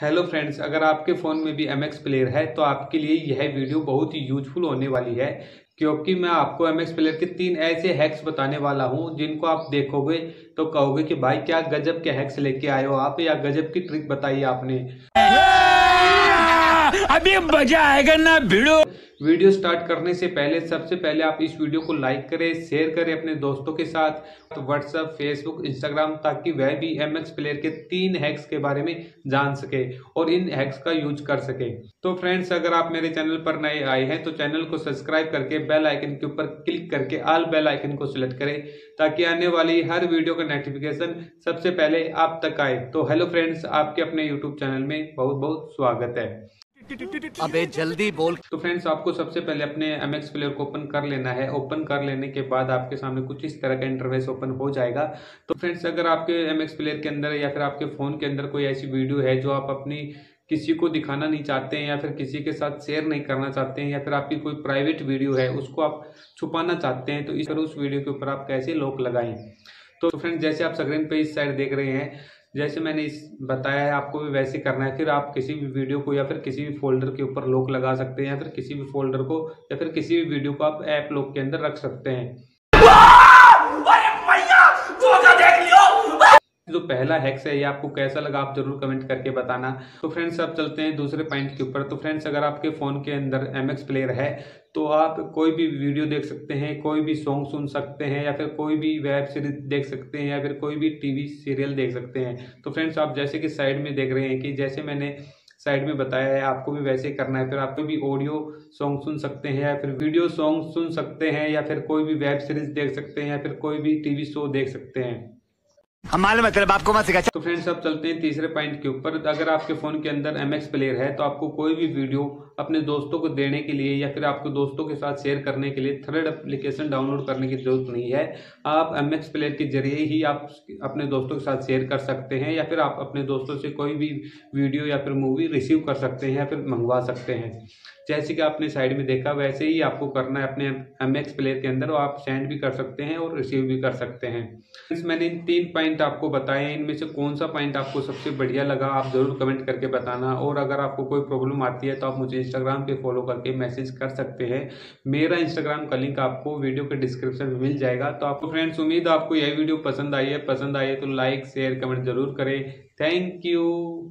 Hello friends, अगर आपके phone में भी MX प्लेयर है तो आपके लिए यह वीडियो बहुत ही यूजफुल होने वाली है, क्योंकि मैं आपको MX प्लेयर के 3 ऐसे हैक्स बताने वाला हूं जिनको आप देखोगे तो कहोगे कि भाई क्या गजब के हैक्स लेके आए हो आप, या गजब की ट्रिक बताई आपने। अभी मजा आएगा ना भिड़ो। वीडियो स्टार्ट करने से पहले सबसे पहले आप इस वीडियो को लाइक करें, शेयर करें अपने दोस्तों के साथ, तो WhatsApp, Facebook, Instagram, ताकि वह भी MX प्लेयर के 3 हैक्स के बारे में जान सके और इन हैक्स का यूज कर सके। तो फ्रेंड्स, अगर आप मेरे चैनल पर नए आए हैं तो चैनल को सब्सक्राइब करके बेल आइकन के ऊपर क्लिक करके ऑल बेल आइकन को सिलेक्ट करें ताकि आने वाली हर वीडियो का नोटिफिकेशन सबसे पहले आप तक आए। तो हेलो फ्रेंड्स, आपके अपने यूट्यूब चैनल में बहुत बहुत स्वागत है। अबे जल्दी बोल। तो फ्रेंड्स, आपको सबसे पहले अपने MX प्लेयर को ओपन कर लेना है। ओपन कर लेने के बाद आपके सामने कुछ इस तरह का इंटरफेस ओपन हो जाएगा। तो फ्रेंड्स, अगर आपके MX प्लेयर के अंदर या फिर आपके फ़ोन के अंदर कोई ऐसी वीडियो है जो आप अपनी किसी को दिखाना नहीं चाहते हैं या फिर किसी के साथ शेयर नहीं करना चाहते हैं, या फिर आपकी कोई प्राइवेट वीडियो है उसको आप छुपाना चाहते हैं, तो इस पर उस वीडियो के ऊपर आप कैसे लॉक लगाएं। तो फ्रेंड्स, जैसे आप स्क्रीन पे इस साइड देख रहे हैं, जैसे मैंने इस बताया है आपको भी वैसे करना है। फिर आप किसी भी वीडियो को या फिर किसी भी फोल्डर के ऊपर लॉक लगा सकते हैं, या फिर किसी भी फोल्डर को या फिर किसी भी वीडियो को आप ऐप लॉक के अंदर रख सकते हैं। जो पहला हैक्स है ये आपको कैसा लगा आप जरूर कमेंट करके बताना। तो फ्रेंड्स, अब चलते हैं दूसरे पॉइंट के ऊपर। तो फ्रेंड्स, अगर आपके फ़ोन के अंदर MX प्लेयर है तो आप कोई भी वीडियो देख सकते हैं, कोई भी सॉन्ग सुन सकते हैं, या फिर कोई भी वेब सीरीज देख सकते हैं, या फिर कोई भी टीवी सीरियल देख सकते हैं। तो फ्रेंड्स, आप जैसे कि साइड में देख रहे हैं कि जैसे मैंने साइड में बताया है आपको भी वैसे करना है। फिर आप भी ऑडियो सॉन्ग सुन सकते हैं, या फिर वीडियो सॉन्ग सुन सकते हैं, या फिर कोई भी वेब सीरीज देख सकते हैं, या फिर कोई भी टीवी शो देख सकते हैं। हमारे मतलब आपको मत सिखा। तो फ्रेंड्स, अब चलते हैं तीसरे पॉइंट के ऊपर। अगर आपके फ़ोन के अंदर MX प्लेयर है तो आपको कोई भी वीडियो अपने दोस्तों को देने के लिए या फिर आपको दोस्तों के साथ शेयर करने के लिए थर्ड एप्लीकेशन डाउनलोड करने की जरूरत नहीं है। आप MX प्लेयर के जरिए ही आप अपने दोस्तों के साथ शेयर कर सकते हैं, या फिर आप अपने दोस्तों से कोई भी वीडियो या फिर मूवी रिसीव कर सकते हैं या फिर मंगवा सकते हैं। जैसे कि आपने साइड में देखा वैसे ही आपको करना है अपने MX प्लेयर के अंदर, और आप सेंड भी कर सकते हैं और रिसीव भी कर सकते हैं। फ्रेंड्स, मैंने इन 3 पॉइंट आपको बताए हैं, इनमें से कौन सा पॉइंट आपको सबसे बढ़िया लगा आप ज़रूर कमेंट करके बताना। और अगर आपको कोई प्रॉब्लम आती है तो आप मुझे इंस्टाग्राम पे फॉलो करके मैसेज कर सकते हैं। मेरा इंस्टाग्राम का लिंक आपको वीडियो के डिस्क्रिप्शन में मिल जाएगा। तो आपको फ्रेंड्स, उम्मीद आपको यह वीडियो पसंद आई है। पसंद आई है तो लाइक, शेयर, कमेंट जरूर करें। Thank you.